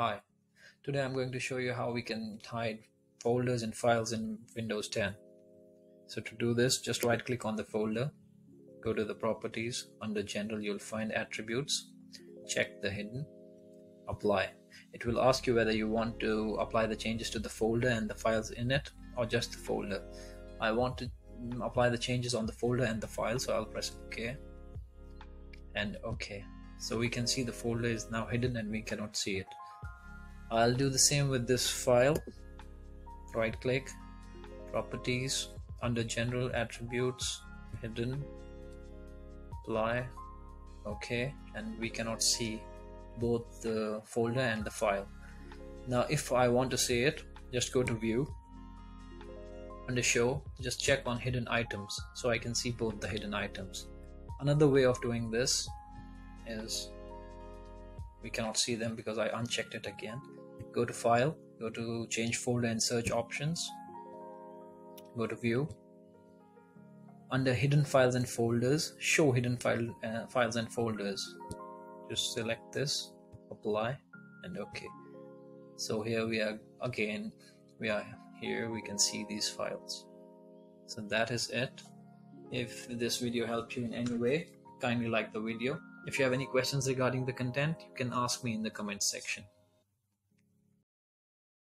Hi, today I'm going to show you how we can hide folders and files in Windows 10. So to do this, just right click on the folder, go to the properties, under general you'll find attributes, check the hidden, apply. It will ask you whether you want to apply the changes to the folder and the files in it or just the folder. I want to apply the changes on the folder and the file, so I'll press OK and OK. So we can see the folder is now hidden and we cannot see it. I'll do the same with this file. Right click, properties, under general attributes, hidden, apply, OK, and we cannot see both the folder and the file. Now if I want to see it, just go to view, under show, just check on hidden items, so I can see both the hidden items. Another way of doing this is we cannot see them because I unchecked it again. Go to file, go to change folder and search options, go to view, under hidden files and folders, show hidden files and folders, just select this, apply and OK. So here we are again, we can see these files. So that is it. If this video helped you in any way, kindly like the video. If you have any questions regarding the content, you can ask me in the comment section.